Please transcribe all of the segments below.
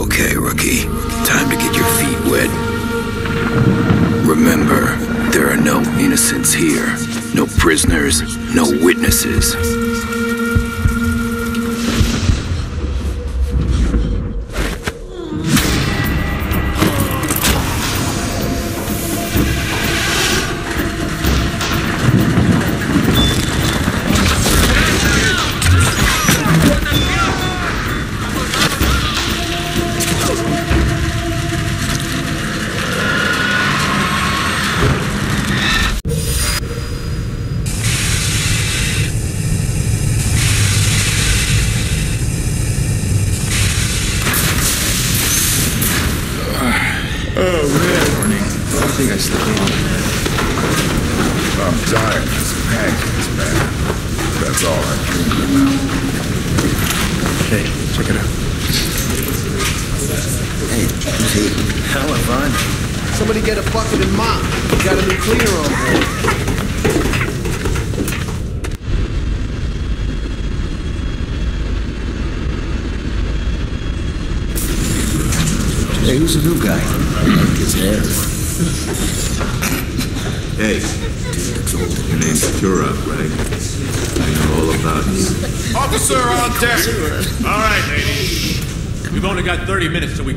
Okay, rookie. Time to get your feet wet. Remember, there are no innocents here. No prisoners, no witnesses.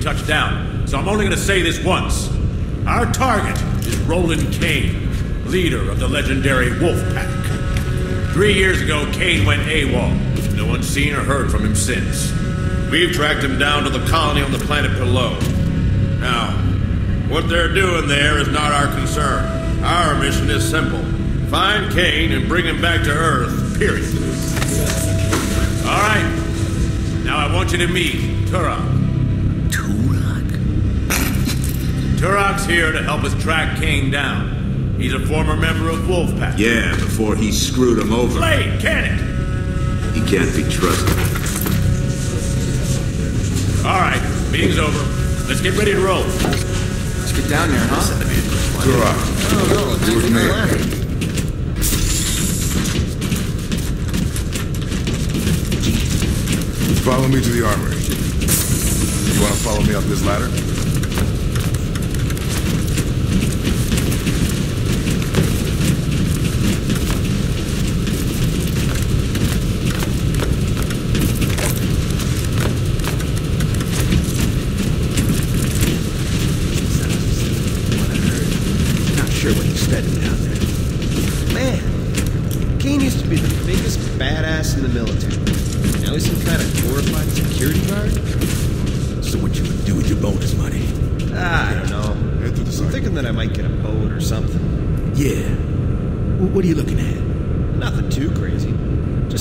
Touchdown. So I'm only going to say this once. Our target is Roland Kane, leader of the legendary Wolfpack. 3 years ago, Kane went AWOL. No one's seen or heard from him since. We've tracked him down to the colony on the planet below. Now, what they're doing there is not our concern. Our mission is simple. Find Kane and bring him back to Earth, period. All right. Now I want you to meet Turok. Turok's here to help us track Kane down. He's a former member of Wolfpack. Yeah, before he screwed him over. Slade, can it? He can't be trusted. All right, meeting's over. Let's get ready to roll. Let's get down there, huh? Turok. Oh, no, with me. Follow me to the armory. You want to follow me up this ladder?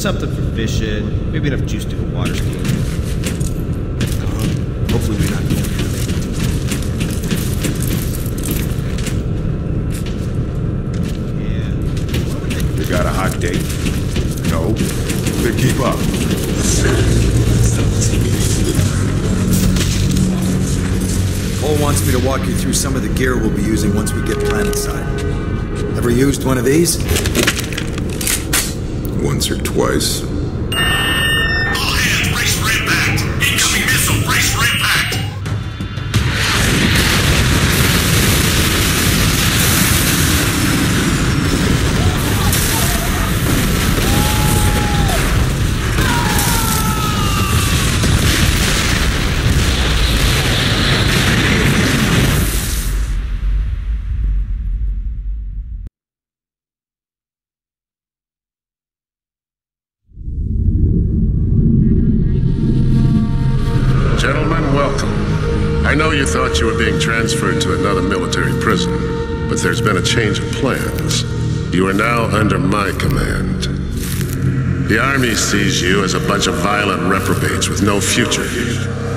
Something for fishing, maybe enough juice to go water skiing. Hopefully we're not going down. Yeah. You got a hot date? No. Then keep up. Cole wants me to walk you through some of the gear we'll be using once we get planet side. Ever used one of these? Once or twice. All hands, race for impact! Incoming missile, race for impact! You were being transferred to another military prison, but there's been a change of plans. You are now under my command. The army sees you as a bunch of violent reprobates with no future,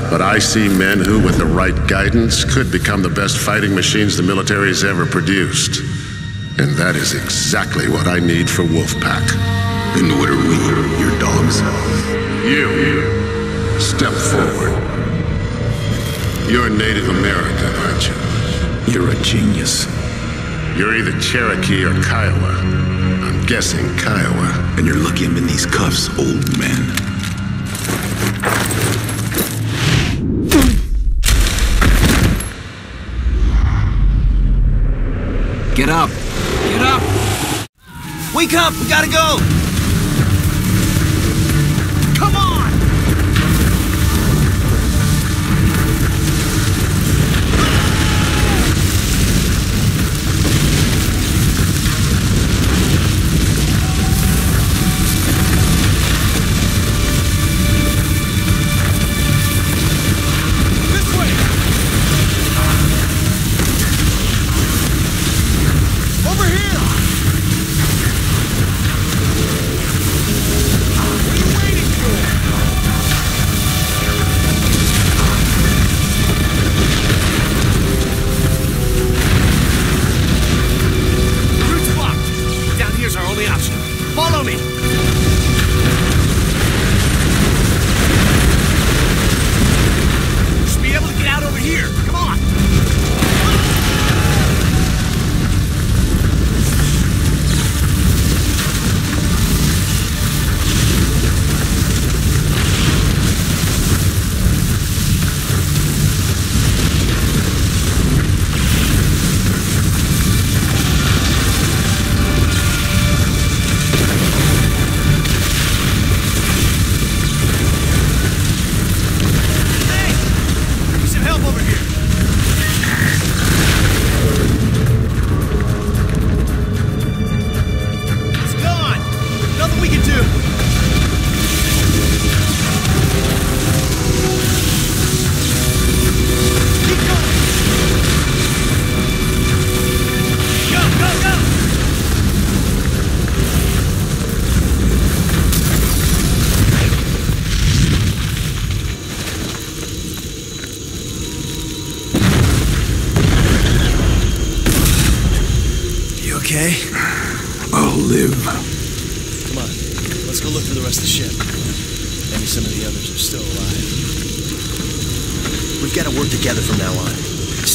but I see men who, with the right guidance, could become the best fighting machines the military's ever produced. And that is exactly what I need for Wolfpack. And what are we, your dogs? You, step forward. You're Native American, aren't you? You're a genius. You're either Cherokee or Kiowa. I'm guessing Kiowa. And you're lucky I'm in these cuffs, old man. Get up! Get up! Wake up! We gotta go! Come on!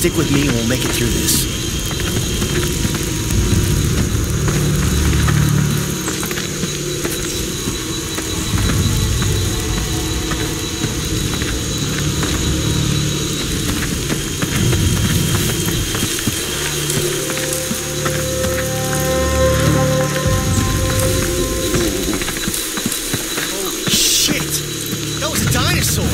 Stick with me and we'll make it through this. Holy shit! That was a dinosaur!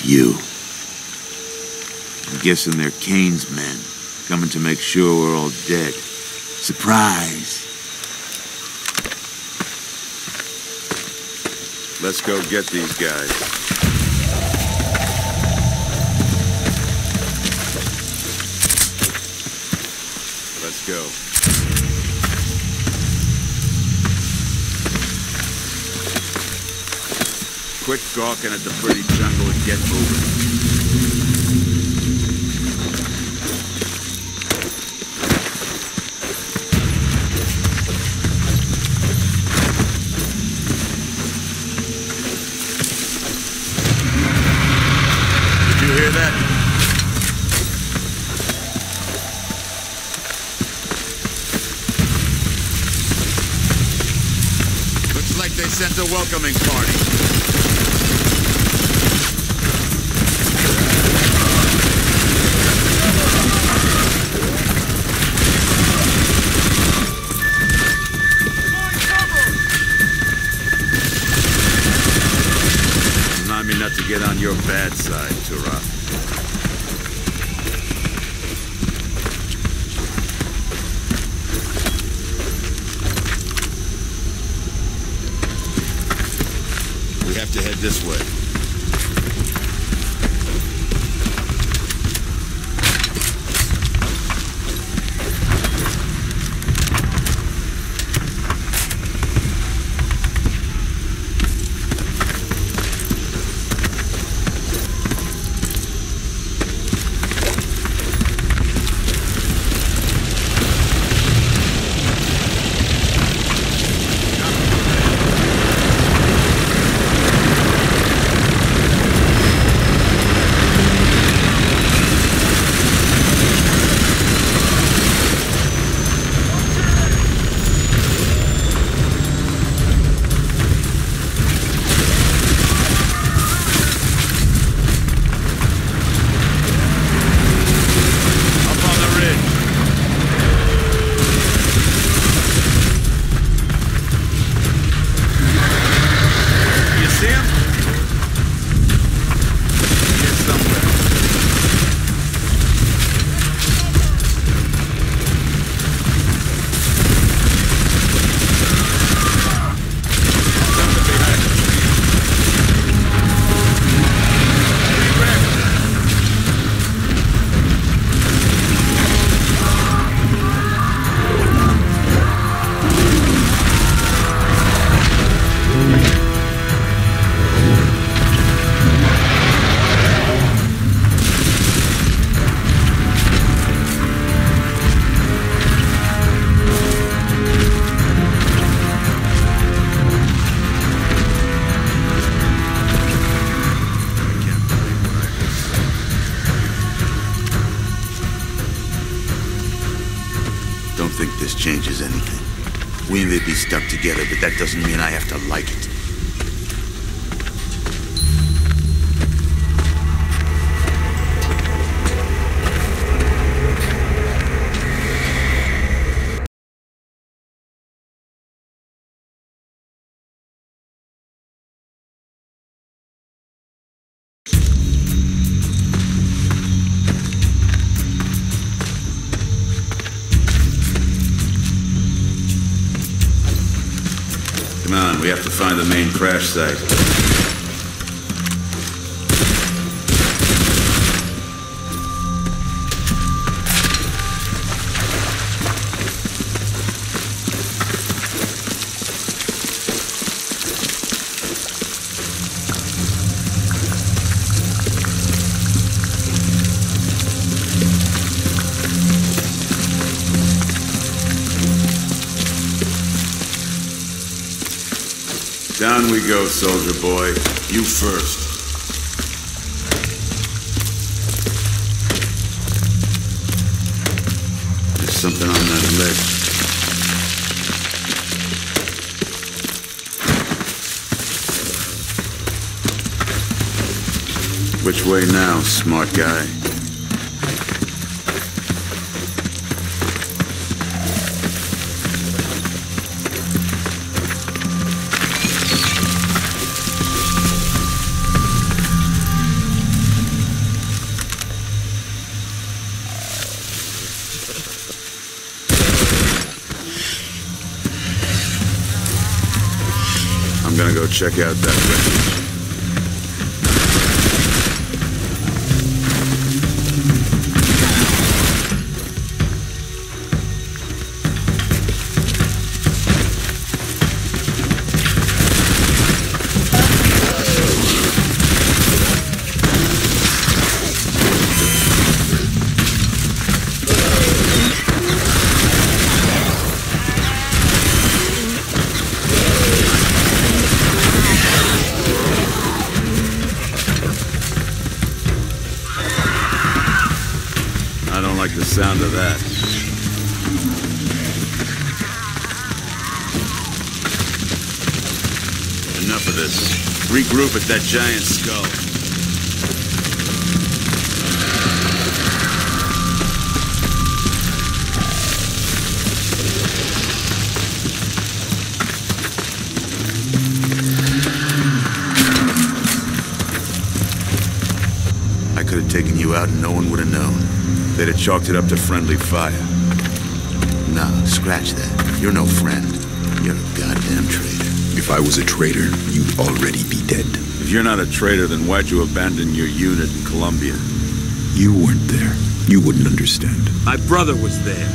It's you. I'm guessing they're Kane's men, coming to make sure we're all dead. Surprise! Let's go get these guys. Go. Quit gawking at the pretty jungle and get moving. Sent a welcoming party. Remind me not to get on your bad side, Turok. To head this way. Changes anything. We may be stuck together, but that doesn't mean I have to like it. We have to find the main crash site. Down we go, soldier boy. You first. There's something on that ledge. Which way now, smart guy? check out that wreckage. Enough of this. Regroup at that giant skull. I could have taken you out and no one would have known. They'd have chalked it up to friendly fire. Nah, scratch that. You're no friend. You're a goddamn traitor. If I was a traitor, you'd already be dead. If you're not a traitor, then why'd you abandon your unit in Columbia? You weren't there. You wouldn't understand. My brother was there.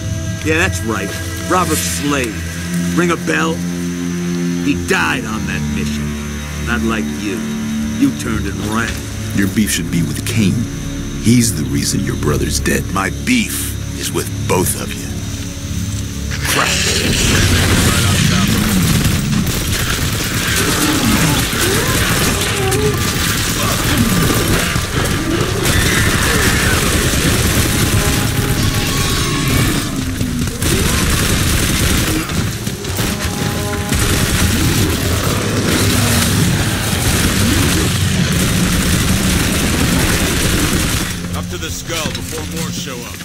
Yeah, that's right. Robert Slade. Ring a bell? He died on that mission. Not like you. You turned him around. Your beef should be with Kane. He's the reason your brother's dead. My beef is with both of you. Crush. Up to the skull before more show up.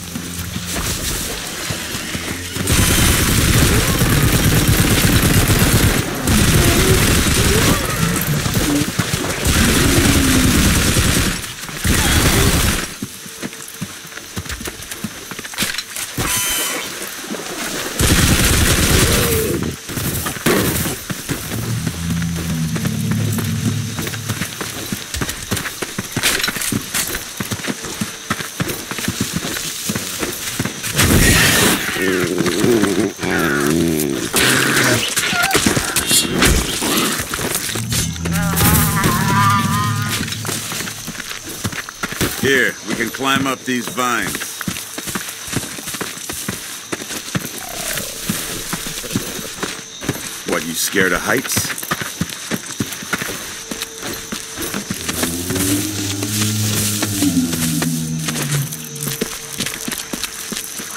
Here, we can climb up these vines. What, you scared of heights?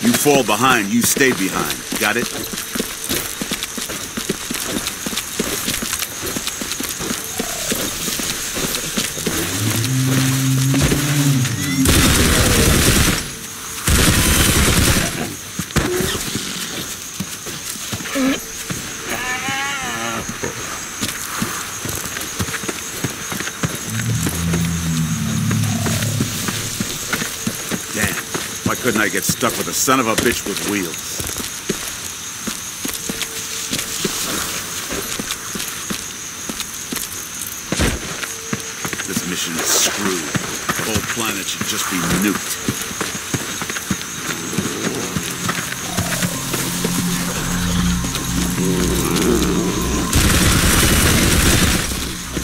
You fall behind, you stay behind. Got it? Why couldn't I get stuck with a son of a bitch with wheels? This mission is screwed. The whole planet should just be nuked.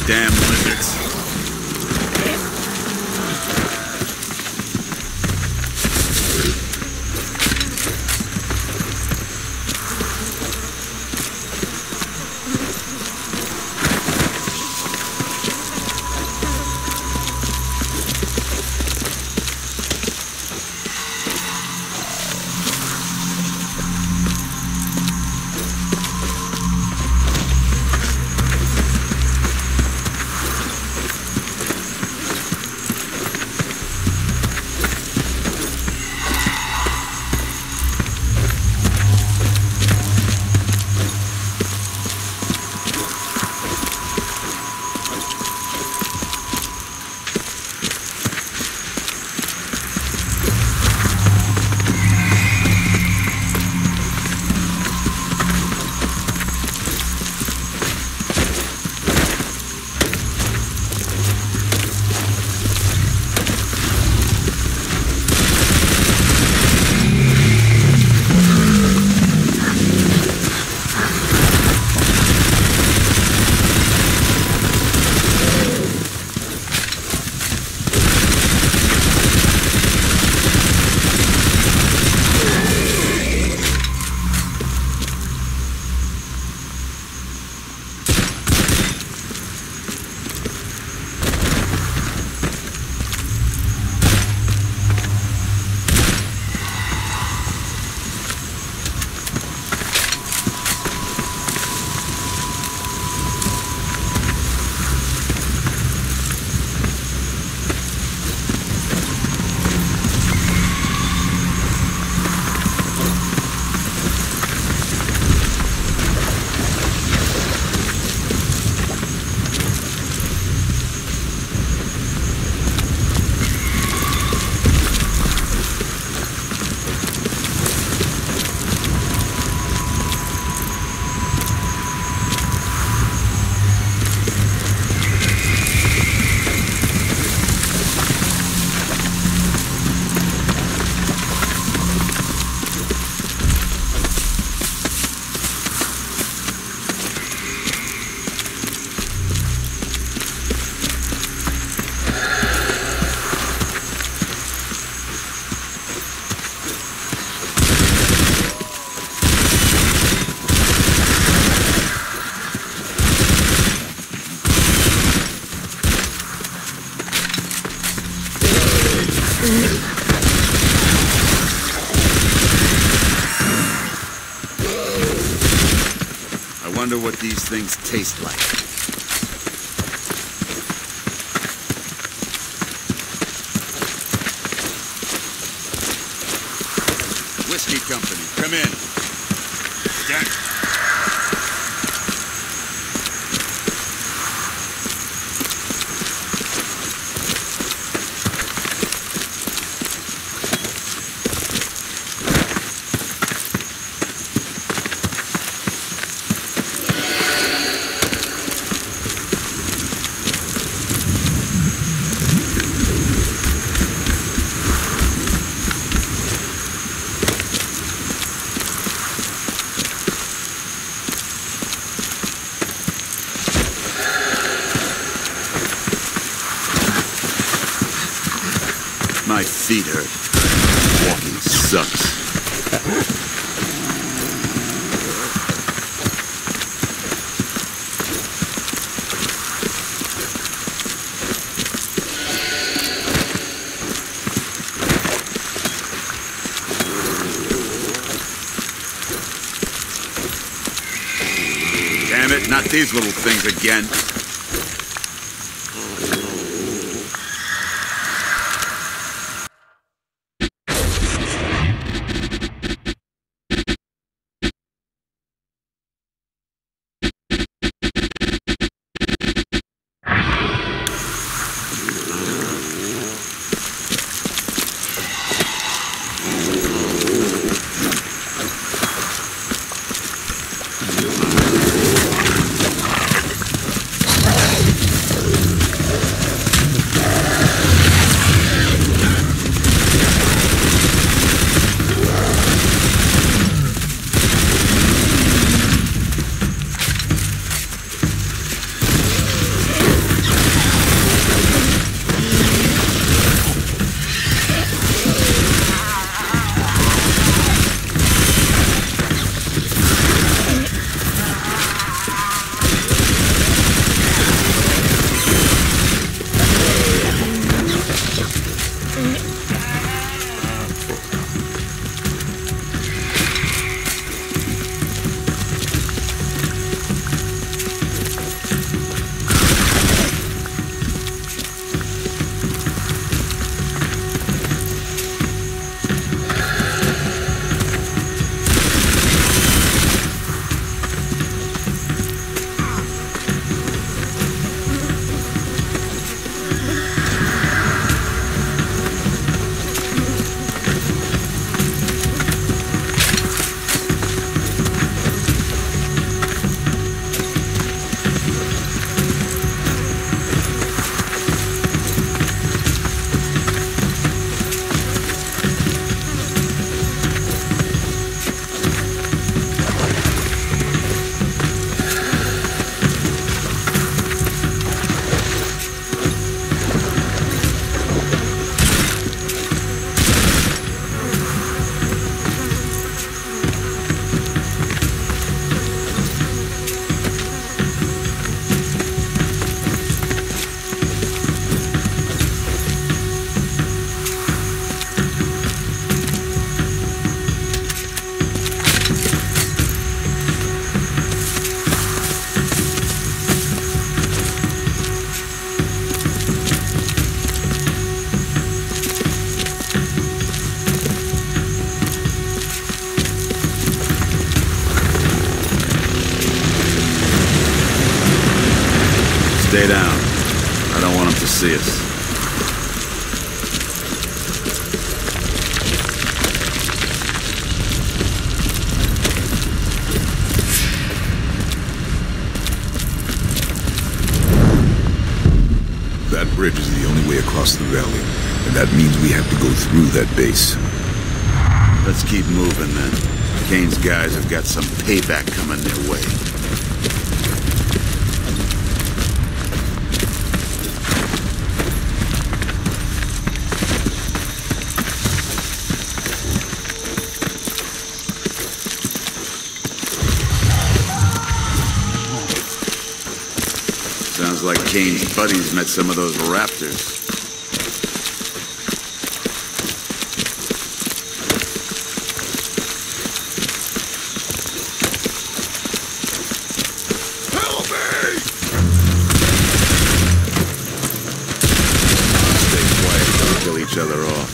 Damn lizards. I wonder what these things taste like. Whiskey Company, come in. Jack. Feet hurt. Walking sucks. Damn it, not these little things again. Stay down. I don't want them to see us. That bridge is the only way across the valley, and that means we have to go through that base. Let's keep moving, then. Kane's guys have got some payback coming their way. Sounds like Kane's buddies met some of those raptors. each other off.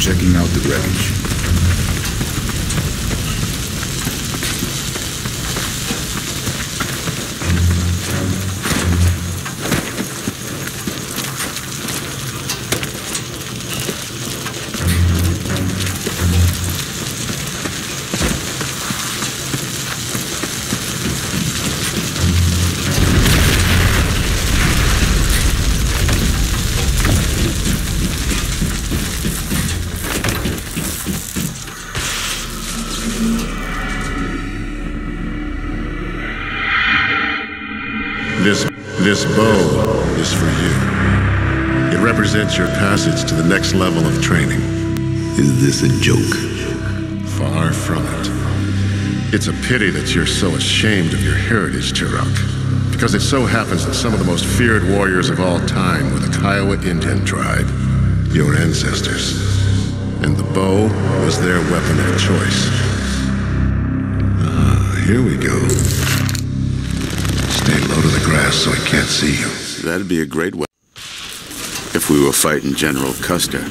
Checking out the wreckage. This bow is for you. It represents your passage to the next level of training. Is this a joke? Far from it. It's a pity that you're so ashamed of your heritage, Turok, because it so happens that some of the most feared warriors of all time were the Kiowa Indian tribe, your ancestors. And the bow was their weapon of choice. Here we go. Stay low to the grass so he can't see you. That'd be a great way if we were fighting General Custer.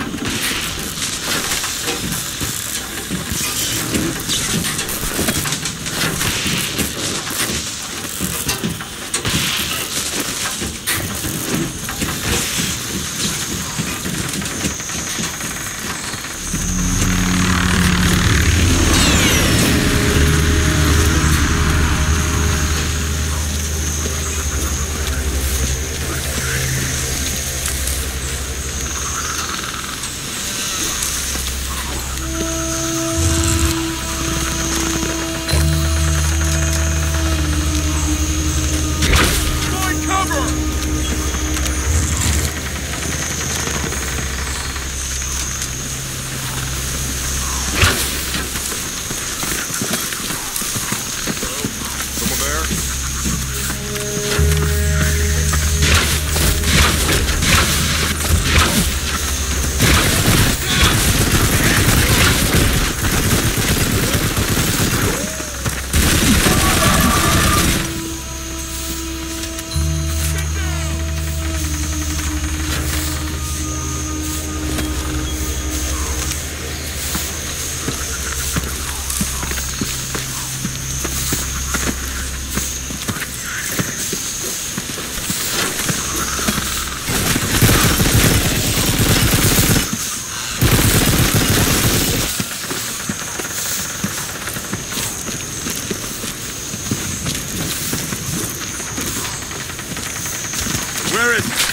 terrorists!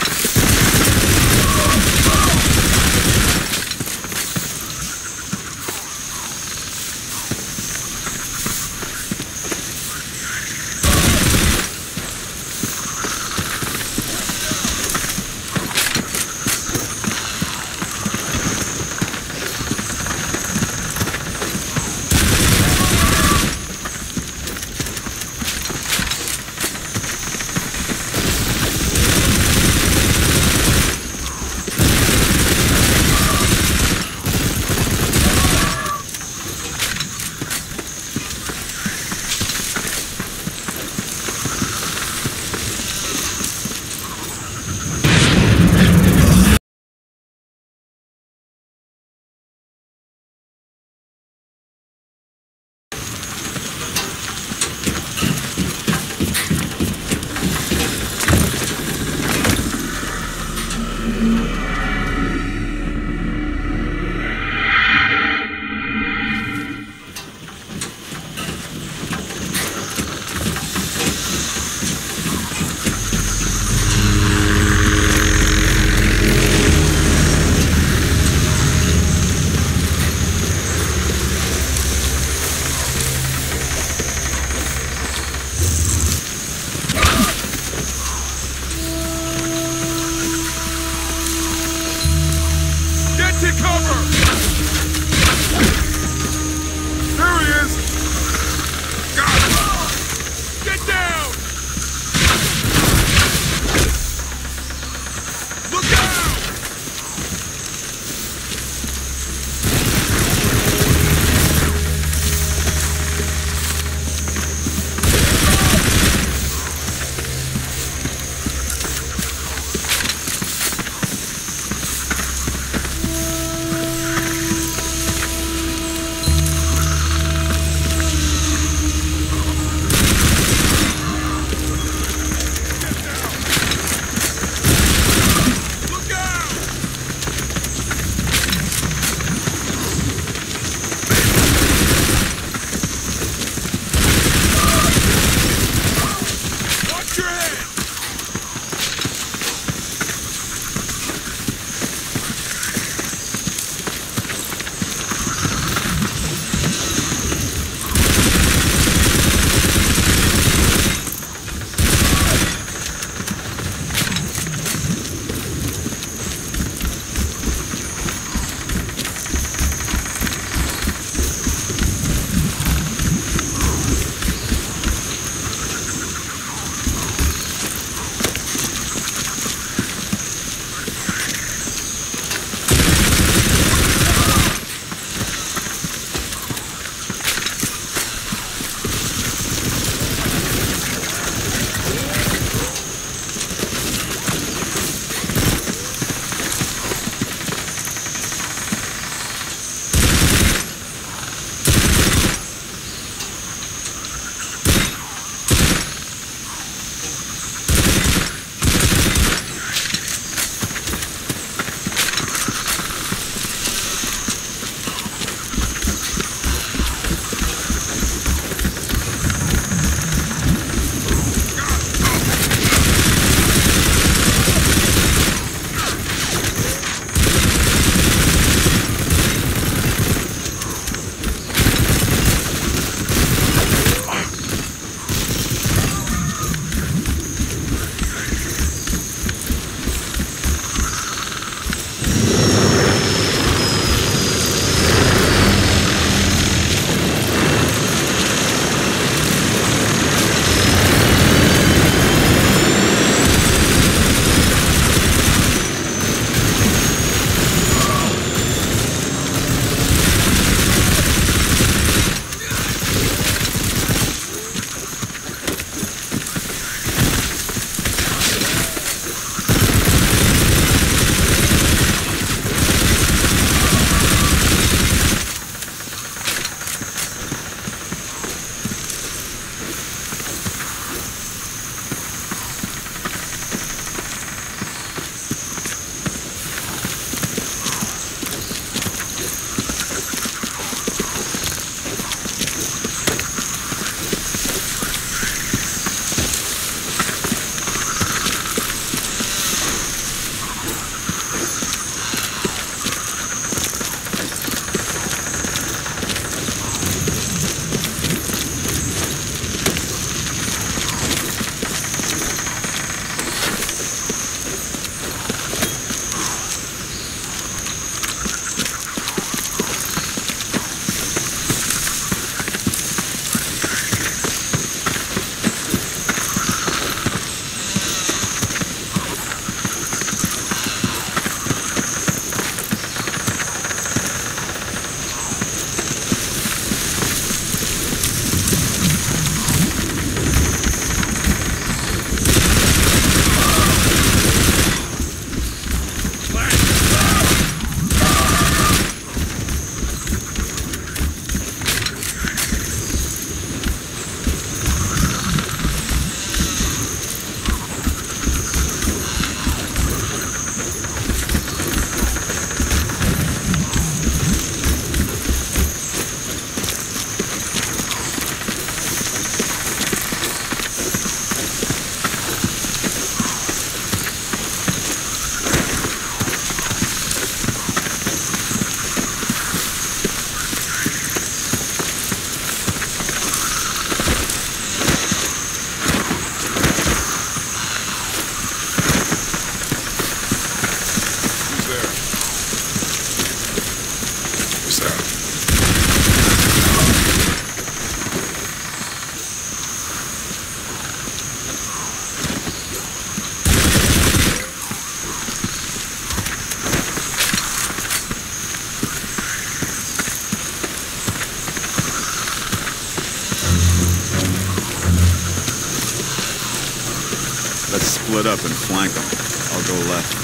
Let's split up and flank them. I'll go left.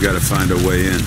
Gotta find a way in.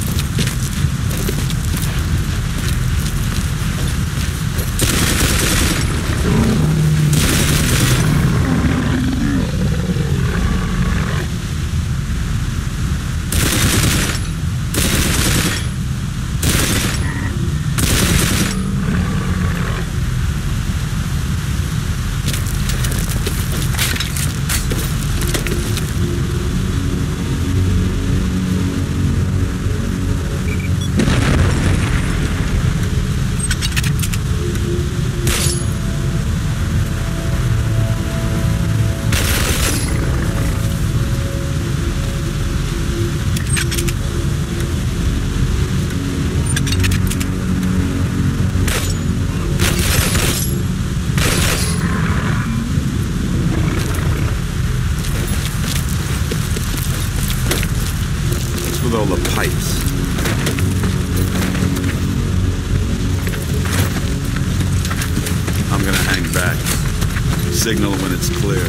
Signal when it's clear.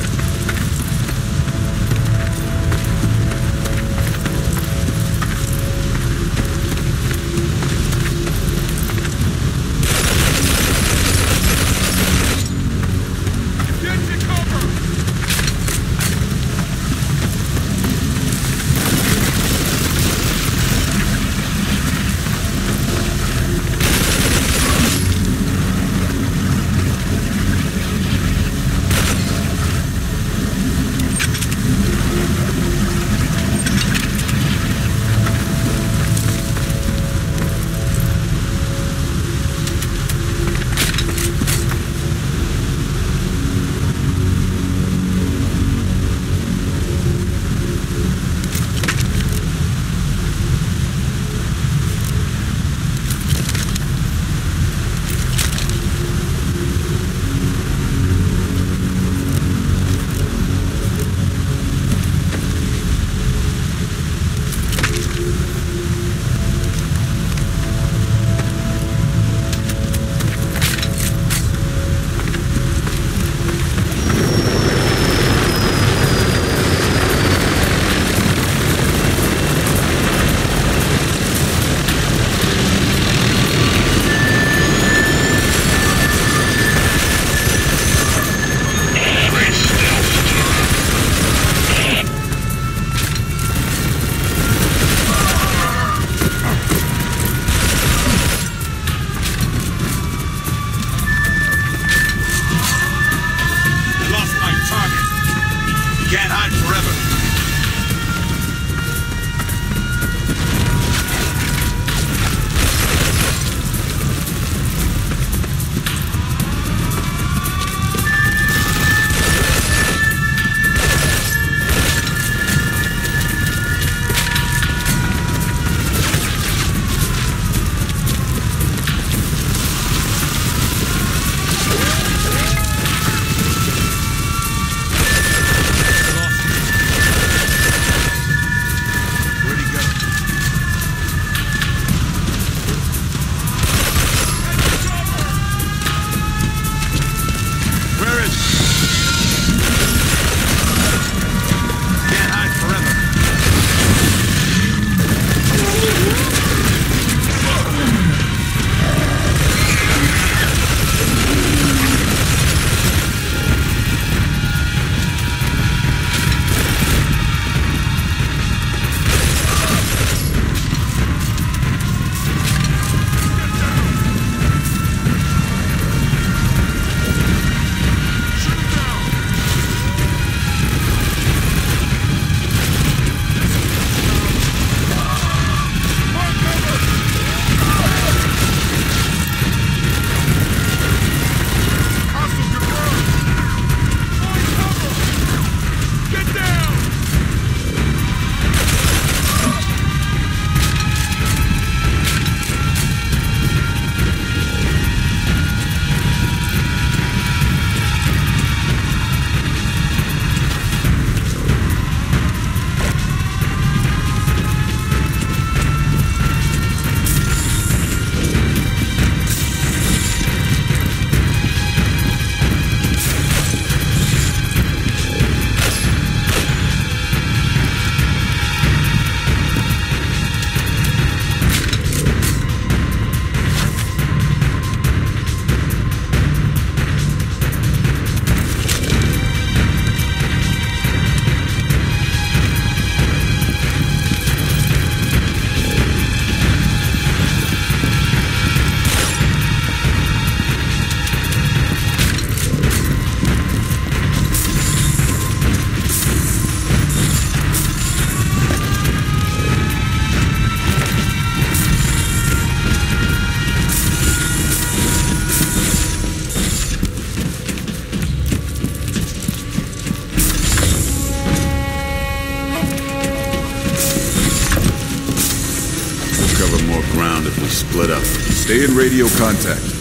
We split up. Stay in radio contact.